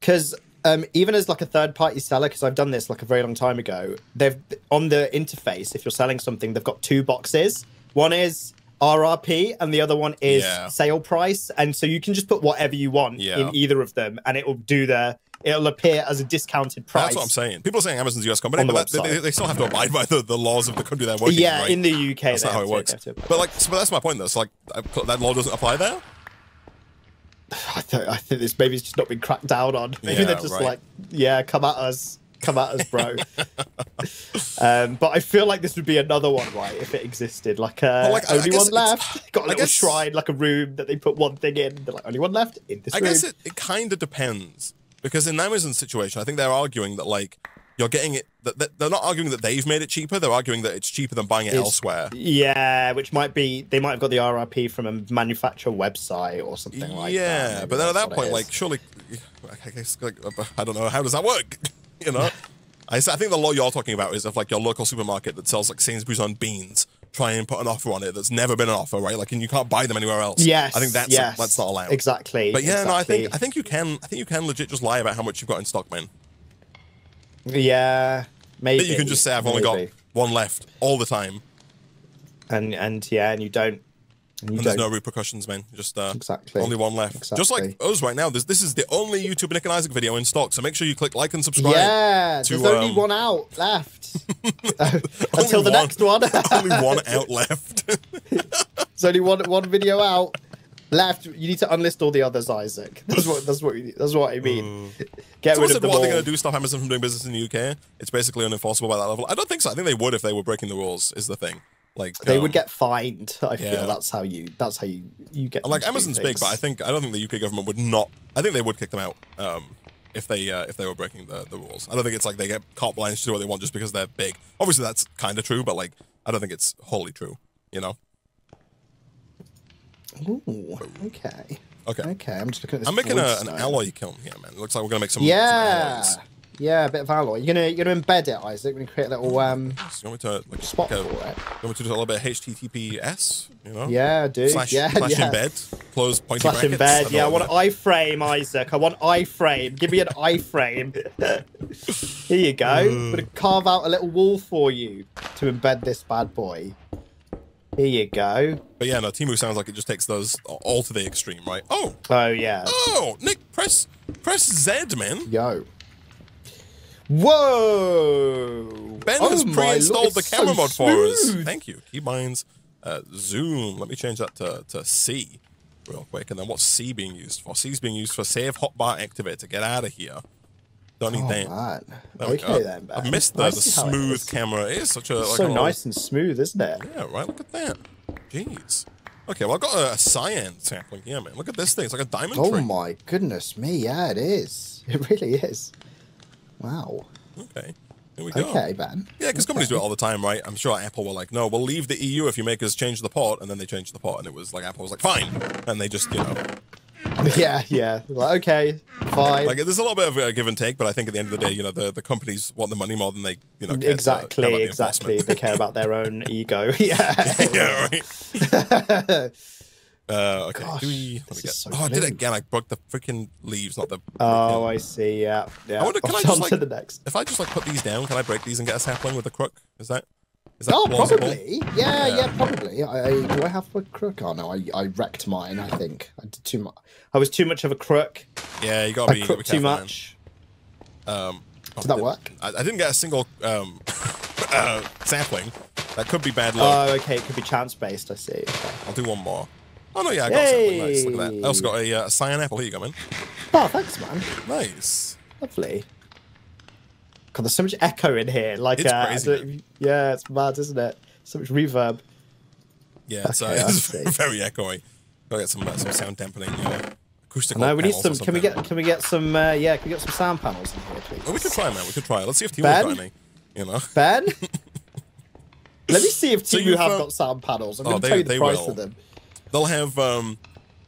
Because. Um, even as like a third-party seller, because I've done this like a very long time ago, they've on the interface, if you're selling something, they've got two boxes. One is R R P and the other one is yeah. sale price. And so you can just put whatever you want yeah. in either of them and it will do the, it'll appear as a discounted price. That's what I'm saying. People are saying Amazon's a U S company, but the that, they, they still have to abide by the, the laws of the country they're working in, Yeah, right? in the U K. That's not how it to, works. But like, so that's my point though. So like, that law doesn't apply there? I, th I think this maybe it's just not been cracked down on. Maybe yeah, they're just right. like, yeah, come at us. Come at us, bro. um, but I feel like this would be another one, right, if it existed. Like, uh, well, like only one left. Got a I little guess, shrine, like a room that they put one thing in. They're like, only one left in this I room. I guess it, it kind of depends. Because in Amazon's situation, I think they're arguing that, like, you're getting it... That they're not arguing that they've made it cheaper. They're arguing that it's cheaper than buying it it's, elsewhere. Yeah, which might be... They might have got the R R P from a manufacturer website or something like yeah, that. Yeah, but then at that point, like, surely... I guess, like, I don't know. How does that work? You know? I, I think the law you're talking about is if, like, your local supermarket that sells, like, Sainsbury's on beans, try and put an offer on it that's never been an offer, right? Like, and you can't buy them anywhere else. Yes. I think that's, yes, that's not allowed. Exactly. But yeah, exactly. no, I think, I think you can... I think you can legit just lie about how much you've got in stock, man. Yeah, maybe. But you can just say I've only maybe. got one left all the time. And and yeah, and you don't. And, you and there's don't. no repercussions, man. Just uh, exactly only one left. Exactly. Just like us right now. This this is the only YouTube Nick and Isaac video in stock. So make sure you click like and subscribe. Yeah, to, there's um... only one out left uh, until the one, next one. Only one out left. There's only one one video out left. You need to unlist all the others, Isaac. That's what that's what you, that's what I mean. Mm. Get so rid of them. What are they going to do? Stop Amazon from doing business in the U K? It's basically unenforceable by that level. I don't think so. I think they would if they were breaking the rules. Is the thing. Like they um, would get fined. I yeah. feel that's how you. That's how you. You get. Like Amazon's big, but I think I don't think the U K government would not. I think they would kick them out um, if they uh, if they were breaking the, the rules. I don't think it's like they get carte blanche to do what they want just because they're big. Obviously, that's kind of true, but like I don't think it's wholly true. You know. Ooh, okay. Okay. Okay, I'm just looking at this. I'm making a, an alloy kiln here, man. It looks like we're gonna make some. Yeah. Some alloys. Yeah, a bit of alloy. You're gonna you're gonna embed it, Isaac. We're gonna create a little um. So you want me to like spot like a, for it? You want me to do a little bit of H T T P S? You know. Yeah, dude. Slash, yeah, slash yeah. embed. Close pointy slash brackets. Slash embed. Yeah, I want an iframe, Isaac. I want iframe. Give me an iframe. Here you go. I'm gonna carve out a little wall for you to embed this bad boy. Here you go. But yeah, no, Temu sounds like it just takes those all to the extreme, right? Oh. Oh, yeah. Oh, Nick, press press Z, man. Yo. Whoa! Ben oh has pre-installed the camera so mod smooth. for us. Thank you. Keybinds, uh, zoom. Let me change that to, to C real quick. And then what's C being used for? C's being used for save hotbar activator. Get out of here. Don't need oh, that. Okay then, Ben. I missed that. The smooth it camera it is such a it's like so a nice and smooth, isn't it? Yeah, right. Look at that. Jeez. Okay, well I've got a, a cyan sapling here, man. Look at this thing. It's like a diamond oh tree. Oh my goodness me! Yeah, it is. It really is. Wow. Okay. Here we go. Okay, Ben. Yeah, because okay. companies do it all the time, right? I'm sure Apple were like, no, we'll leave the E U if you make us change the port, and then they changed the port, and it was like Apple was like, fine, and they just, you know. Yeah, yeah. Like, okay, fine. Like, there's a little bit of a give and take, but I think at the end of the day, you know, the, the companies want the money more than they, you know, care exactly, to, care about exactly. The they care about their own ego. Yeah. Yeah. Right. uh, okay. Gosh, do we, let me get, so oh, I did it again. I broke the freaking leaves, not the. Oh, I see. Yeah. Yeah. I wonder, can I just, like, to the next. If I just like put these down, can I break these and get a sapling with a crook? Is that? Is that oh, plausible? Probably. Yeah, yeah, yeah, probably. I, I, do I have a crook? Oh no, I, I wrecked mine. I think I did too much. I was too much of a crook. Yeah, you gotta I be. Crook too much. Um, oh, did that I work? I, I didn't get a single um, uh, sapling. That could be bad luck. Oh, okay, it could be chance based. I see. Okay. I'll do one more. Oh no, yeah, I got Yay. a sapling. Nice. Look at that. I also got a, uh, a cyan apple. Here you go, man. Oh, thanks, man. Nice. Lovely. God, there's so much echo in here. Like, it's uh, crazy, yeah, it's mad, isn't it? So much reverb. Yeah, okay, so it's very echoey. Gotta get some uh, some sound dampening. Uh, acoustical. No, we need some. Can we get? Can we get some? Uh, yeah, can we get some sound panels in here, please? Oh, we could try, man. We could try. Let's see if Temu's got any. You know, Ben. Let me see if Temu so have uh, got sound panels. I'm oh, gonna they, tell you the price will. of them. They'll have. Um,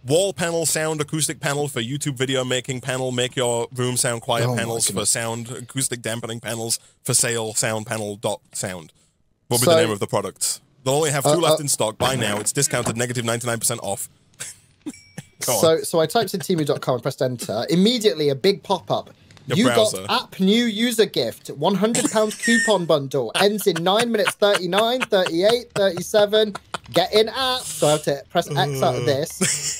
Wall panel, sound, acoustic panel for YouTube video making panel, make your room sound quiet oh panels for sound, acoustic dampening panels for sale, sound panel dot sound. Will so, be the name of the product. They'll only have two uh, left uh, in stock. Buy now. It's discounted, negative ninety-nine percent off. so on. so I typed in Temu dot com and pressed enter. Immediately, a big pop-up. Your you browser. got app new user gift, one hundred pound coupon bundle, ends in nine minutes thirty-nine, thirty-eight, thirty-seven. Get in app. So I have to press X out of this.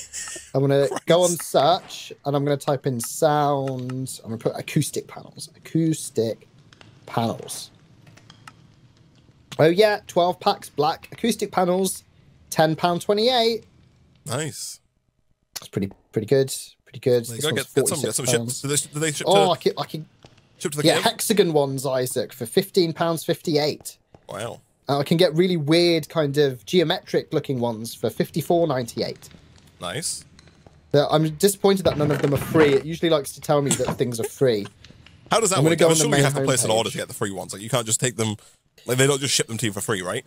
I'm going to go on search, and I'm going to type in sound. I'm going to put acoustic panels. Acoustic panels. Oh, yeah. twelve packs black acoustic panels. ten pounds twenty-eight. Nice. That's pretty pretty good. Pretty good. This one's forty-six pounds. Do they, do they ship to, oh, I can, I can ship to the yeah, game? Hexagon ones, Isaac, for fifteen pounds fifty-eight. Wow. Uh, I can get really weird kind of geometric-looking ones for fifty-four ninety-eight. Nice. I'm disappointed that none of them are free. It usually likes to tell me that things are free. How does that I'm work? Go I'm sure you have to place an order to get the free ones. Like, you can't just take them. Like, they don't just ship them to you for free, right?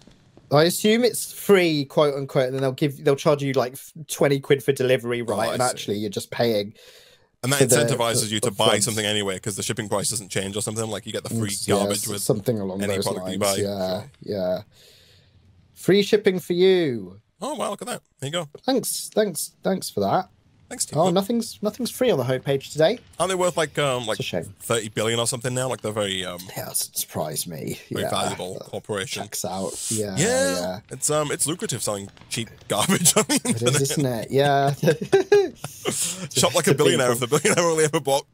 I assume it's free, quote unquote, and then they'll give they'll charge you like twenty quid for delivery, right? Oh, and see. actually, you're just paying. And that incentivizes the, the, you to buy funds. something anyway, because the shipping price doesn't change or something. Like, you get the free it's, garbage yeah, with something along any those product lines. You buy. Yeah, sure. yeah. Free shipping for you. Oh wow! Look at that. There you go. Thanks, thanks, thanks for that. Thanks. Temu. Oh, nothing's nothing's free on the homepage today. Aren't they worth like um like thirty billion or something now? Like, they're very um yeah, surprise me. Very yeah, valuable corporation. Checks out. Yeah, yeah, yeah. It's um it's lucrative selling cheap garbage on the internet. It is, isn't it? Yeah. Shop like a billionaire if the billionaire only ever bought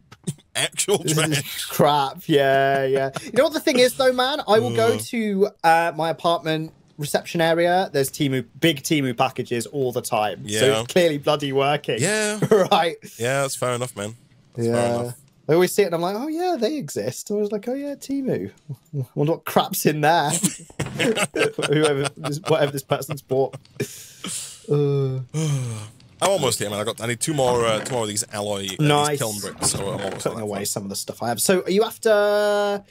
actual trash. Crap. Yeah, yeah. You know what the thing is though, man? I will go to uh, my apartment reception area. There's Temu, big Temu packages all the time. Yeah. So it's clearly bloody working. Yeah. Right. Yeah, that's fair enough, man. That's yeah. fair enough. I always see it and I'm like, oh yeah, they exist. I was like, oh yeah, Temu. I wonder what crap's in there. Whoever, this, whatever this person's bought. Uh. I'm almost here, man. I got. I need two more. Uh, two more of these alloy uh, nice. these kiln bricks. So I'm almost putting away fun. some of the stuff I have. So are you after?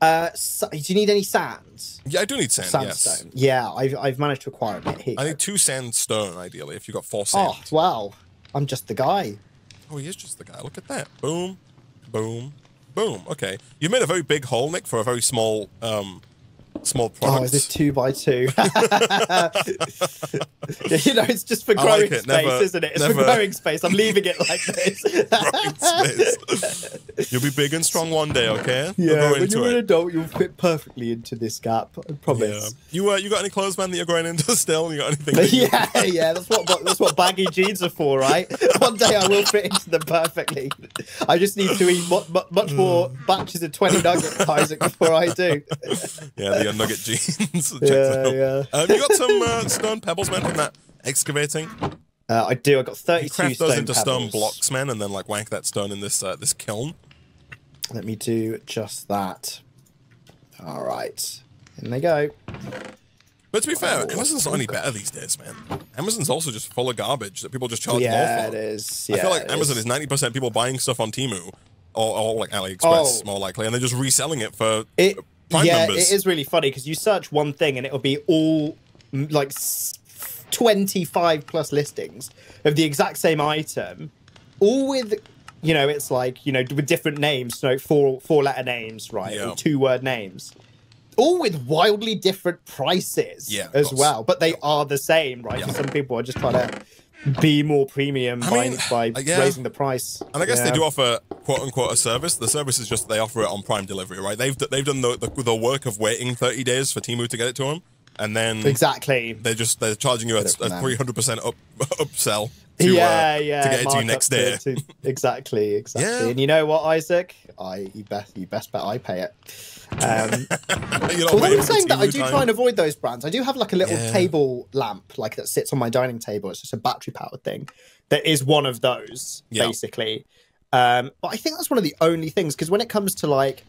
Uh, so, do you need any sand? Yeah, I do need sand. Sandstone. Yes. Yeah, I've I've managed to acquire it. Here I need two sandstone ideally. If you have got four sand. Oh wow! I'm just the guy. Oh, he is just the guy. Look at that! Boom, boom, boom. Okay, you made a very big hole, Nick, for a very small um small products. Oh, is this two by two? You know, it's just for growing like it. space, never, isn't it? It's never. for growing space. I'm leaving it like this. Growing space. You'll be big and strong one day, okay? Yeah, when you're an adult, you'll fit perfectly into this gap. I promise. Yeah. You uh, you got any clothes, man, that you're growing into still? You got anything? You... yeah, yeah. That's what that's what baggy jeans are for, right? One day I will fit into them perfectly. I just need to eat much, much more batches of twenty nuggets, Isaac, before I do. Yeah, the nugget jeans. Yeah, yeah. Um, you got some uh, stone pebbles, man, from that excavating? Uh, I do. I got thirty-two stone pebbles. Craft those into stone blocks, man, and then like wank that stone in this uh, this kiln. Let me do just that. All right, in they go. But to be fair, oh, Amazon's not any better these days, man. Amazon's also just full of garbage that people just charge more for. Yeah, it is. Yeah, I feel like Amazon is ninety percent people buying stuff on Temu or, or like AliExpress, oh. more likely, and they're just reselling it for it, Prime yeah, members. It is really funny because you search one thing and it'll be all like twenty-five plus listings of the exact same item, all with, you know, it's like, you know, with different names, so four, four letter names, right, yeah. or two word names. All with wildly different prices yeah, as course. well, but they are the same, right? Yeah. So some people are just trying to be more premium I mean, by, by yeah. raising the price. And I guess yeah. they do offer quote unquote a service. The service is just they offer it on Prime delivery, right? They've they've done the the, the work of waiting thirty days for Temu to get it to them, and then exactly they're just they're charging you a three hundred percent up upsell. To, yeah, uh, yeah. To get it to you next day. To, to, exactly, exactly. Yeah. And you know what, Isaac? I you best you best bet I pay it. Um, although I'm saying that I do time. try and avoid those brands. I do have like a little yeah. table lamp, like that sits on my dining table. It's just a battery powered thing. That is one of those, yeah. basically. Um, but I think that's one of the only things because when it comes to like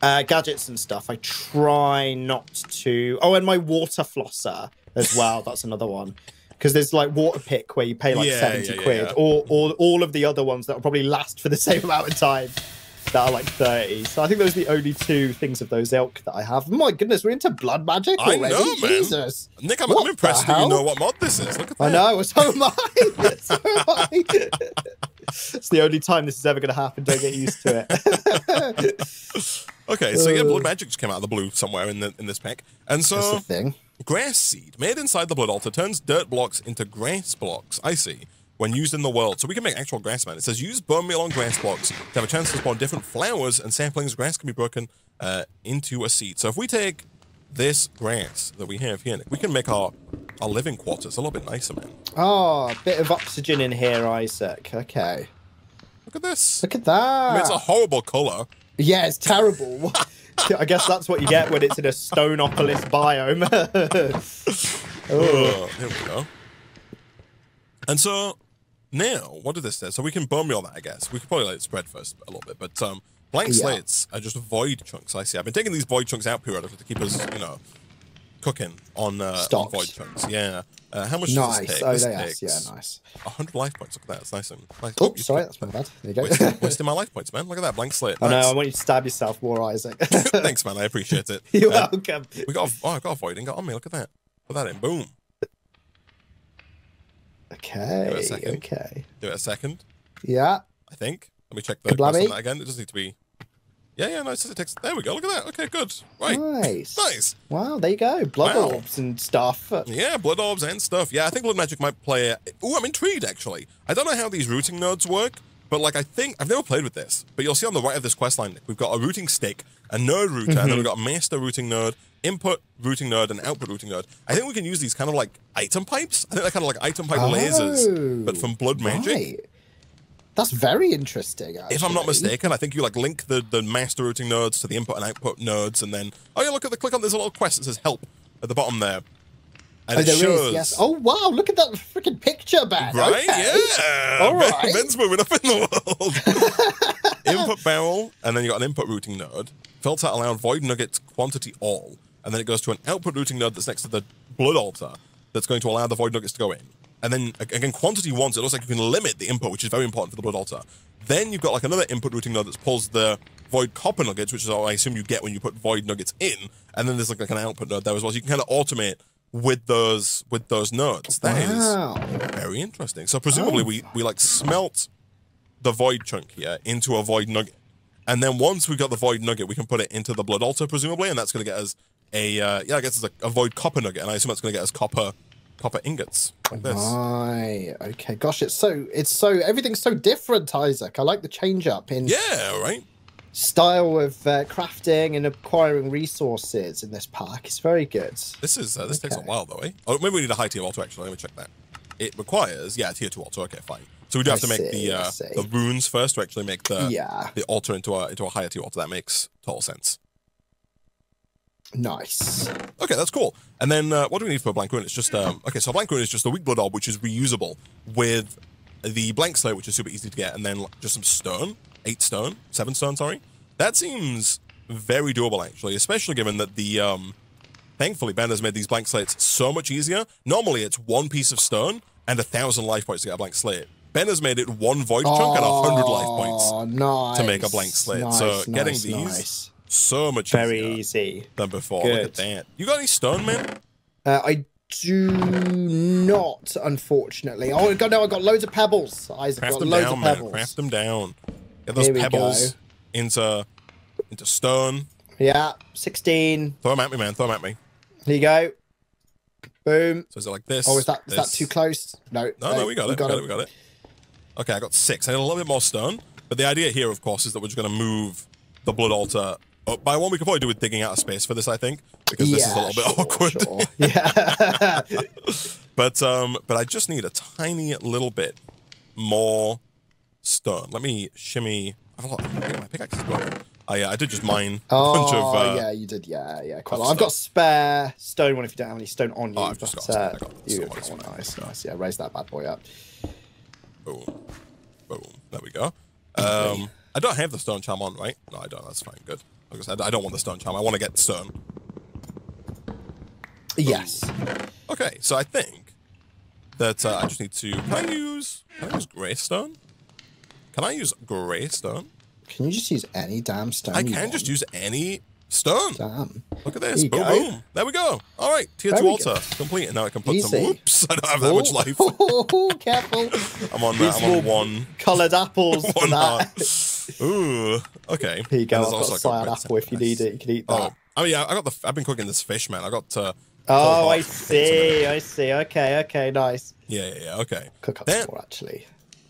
uh, gadgets and stuff, I try not to. Oh, and my water flosser as well. That's another one. Because there's like Water Pick where you pay like yeah, seventy yeah, yeah, quid, yeah. or or all of the other ones that will probably last for the same amount of time that are like thirty. So I think those are the only two things of those elk that I have. My goodness, we're into Blood Magic already. I know, man. Jesus, Nick, I'm, I'm impressed that you know what mod this is. Look at that. I know. So am I. So am I. It's the only time this is ever going to happen. Don't get used to it. Okay, so yeah, Blood Magic just came out of the blue somewhere in the in this pack, and so. That's the thing. Grass seed made inside the blood altar turns dirt blocks into grass blocks. I see. When used in the world, so we can make actual grass, man. It says use bone meal on grass blocks to have a chance to spawn different flowers and saplings. Grass can be broken uh, into a seed. So if we take this grass that we have here, Nick, we can make our our living quarters a little bit nicer, man. Oh, a bit of oxygen in here, Isaac. Okay. Look at this. Look at that. I mean, it's a horrible color. Yeah, it's terrible. I guess that's what you get when it's in a Stoneopolis biome. Oh, here we go. And so now, what did this say? So we can bone meal that, I guess. We could probably let it spread first a little bit. But um, blank yeah. slates are just void chunks. I see. I've been taking these void chunks out periodically to keep us, you know, cooking on, uh, on void chunks. Yeah. Uh, how much nice. does this take? Oh, this they takes asked. Yeah, nice. one hundred life points. Look at that. It's nice and nice. Oh, Oops, sorry. That's my bad. There you go. Wasting, wasting my life points, man. Look at that blank slate. I know. Nice. I want you to stab yourself more, Isaac. Thanks, man. I appreciate it. You're uh, welcome. We got a, oh, I got a void ingot on me. Look at that. Put that in. Boom. Okay. Do it a second. Okay. Do it a second. Yeah. I think. Let me check the on that again. It doesn't need to be. Yeah, yeah, no, it says it takes. There we go. Look at that. Okay, good. Right. Nice. Nice. Wow, there you go. Blood wow. orbs and stuff. Yeah, blood orbs and stuff. Yeah, I think Blood Magic might play it. Oh, I'm intrigued, actually. I don't know how these routing nodes work, but, like, I think I've never played with this. But you'll see on the right of this quest line, Nick, we've got a routing stick, a node router, mm-hmm. and then we've got a master routing node, input routing node, and output routing node. I think we can use these kind of like item pipes. I think they're kind of like item pipe oh, lasers, but from Blood Magic. Right. That's very interesting, actually. If I'm not mistaken, I think you like link the, the master routing nodes to the input and output nodes, and then oh yeah, look at the click on. There's a little quest that says help at the bottom there, and oh, it there shows. Is, yes. Oh wow, look at that freaking picture, Ben. Right? Okay. Yeah. All ben, right. Ben's moving up in the world. Input barrel, and then you got an input routing node. Filter allowed void nuggets quantity all, and then it goes to an output routing node that's next to the blood altar that's going to allow the void nuggets to go in. And then, again, quantity one, so it looks like you can limit the input, which is very important for the blood altar. Then you've got, like, another input routing node that pulls the void copper nuggets, which is what I assume you get when you put void nuggets in. And then there's, like, like an output node there as well. So you can kind of automate with those with those nodes. That wow. is very interesting. So presumably oh. we, we, like, smelt the void chunk here into a void nugget. And then once we've got the void nugget, we can put it into the blood altar, presumably, and that's going to get us a, uh, yeah, I guess it's a, a void copper nugget, and I assume that's going to get us copper copper ingots, like this. Right, okay. Gosh, it's so, it's so, everything's so different, Isaac. I like the change up in yeah, right? style of uh, crafting and acquiring resources in this pack. It's very good. This is, uh, this okay. takes a while, though, eh? Oh, maybe we need a high tier altar, actually. Let me check that. It requires, yeah, tier two altar. Okay, fine. So we do have I to make see, the uh, the runes first to actually make the yeah. the altar into a into a higher tier altar. That makes total sense. Nice. Okay, that's cool. And then uh, what do we need for a blank rune? It's just um, okay. So a blank rune is just the weak blood orb, which is reusable, with the blank slate, which is super easy to get, and then just some stone, eight stone, seven stone. Sorry, that seems very doable actually, especially given that the um, thankfully Ben has made these blank slates so much easier. Normally it's one piece of stone and a thousand life points to get a blank slate. Ben has made it one void oh, chunk and a hundred life points nice, to make a blank slate. Nice, so nice, getting these nice. so much Very easy than before. Good. Look at that. You got any stone, man? Uh, I do not, unfortunately. Oh God, no! I got loads of pebbles. Isaac Craft got them loads down, of pebbles. Man. Craft them down. Get those pebbles go. into into stone. Yeah, sixteen. Throw them at me, man. Throw them at me. Here you go. Boom. So is it like this? Oh, is that is that too close? No. No, no, no we got, we it. got, we got it. it. We got it. Okay, I got six. I need a little bit more stone, but the idea here, of course, is that we're just going to move the blood altar up by one. We could probably do with digging out a space for this, I think, because yeah, this is a little sure, bit awkward. Sure. Yeah. but um, but I just need a tiny little bit more stone. Let me shimmy. I have a lot of my pickaxes. I uh, I did just mine a oh, bunch of. Oh uh, yeah, you did. Yeah, yeah. Quite a lot. I've got spare stone. One if you don't have any stone on you. Oh, I've just but, got. Uh, I got you so got one. Nice, nice. Yeah, raise that bad boy up. Boom, boom. There we go. Um, I don't have the stone charm on, right? No, I don't. That's fine. Good. Like I said, I don't want the stone charm. I want to get the stone. Yes. Okay. So I think that uh, I just need to. Can I use? Can I use grey stone? Can I use grey stone? Can you just use any damn stone? I can want? just use any stone. Damn. Look at this. Boom, go. boom. There we go. All right. Tier two altar complete, and now I can put Easy. some. Whoops! I don't have that much life. Oh, careful. I'm on. Uh, I'm on one. Coloured apples. one that. Ooh. Okay. Here you go. I've got a cyan apple if you nice. need it. You can eat that. Oh, I mean, yeah. I got the. I've been cooking this fish, man. I got. Uh, oh, I see. I see. Okay. Okay. Nice. Yeah. Yeah. yeah. Okay. Cook up that, more actually.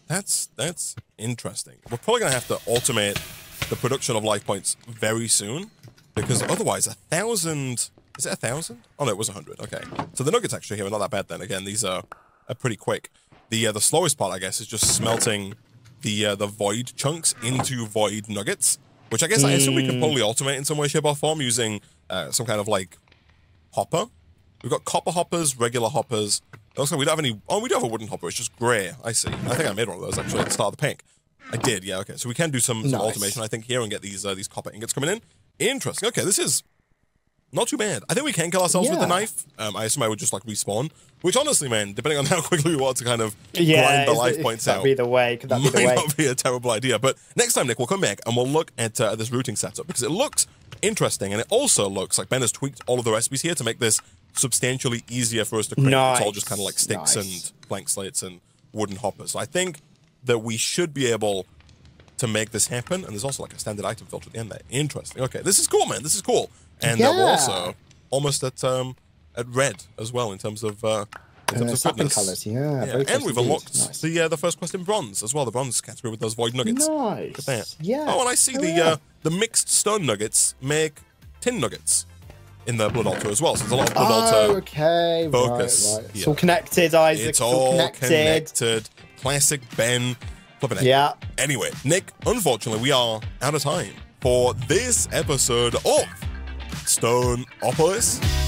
That's that's interesting. We're probably gonna have to automate the production of life points very soon. Because otherwise, a thousand... Is it a thousand? Oh, no, it was a hundred. Okay. So the nuggets actually here are not that bad then. Again, these are, are pretty quick. The uh, the slowest part, I guess, is just smelting the uh, the void chunks into void nuggets, which I guess mm. I assume we could probably automate in some way, shape, or form using uh, some kind of, like, hopper. We've got copper hoppers, regular hoppers. It looks like we don't have any... Oh, we do have a wooden hopper. It's just grey. I see. I think I made one of those, actually, at the start of the pack. I did, yeah, okay. So we can do some, some nice. automation, I think, here and get these uh, these copper ingots coming in. Interesting. Okay, this is not too bad. I think we can kill ourselves yeah. with the knife. Um, I assume I would just like respawn. Which honestly, man, depending on how quickly we want to kind of yeah, grind the life it, points could that out, be the way. Could that might be the way? not be a terrible idea. But next time, Nick, we'll come back and we'll look at uh, this routing setup because it looks interesting and it also looks like Ben has tweaked all of the recipes here to make this substantially easier for us to create. Nice. It's all just kind of like sticks nice. and blank slates and wooden hoppers. So I think that we should be able to make this happen, and there's also like a standard item filter at the end there. Interesting. Okay, this is cool, man. This is cool, and yeah. uh, we're also almost at um, at red as well in terms of uh, in terms uh, of goodness. Colors. Yeah, yeah. And we've unlocked nice. the uh, the first quest in bronze as well, the bronze category with those void nuggets. Nice. Look at that. Yeah. Oh, and I see oh, the yeah. uh, the mixed stone nuggets make tin nuggets in the blood altar as well. So there's a lot of blood oh, altar okay. focus. Right, right. Yeah. It's all connected, Isaac. It's, it's all connected. connected. Classic Ben. Yeah. Anyway, Nick, unfortunately, we are out of time for this episode of Stoneopolis.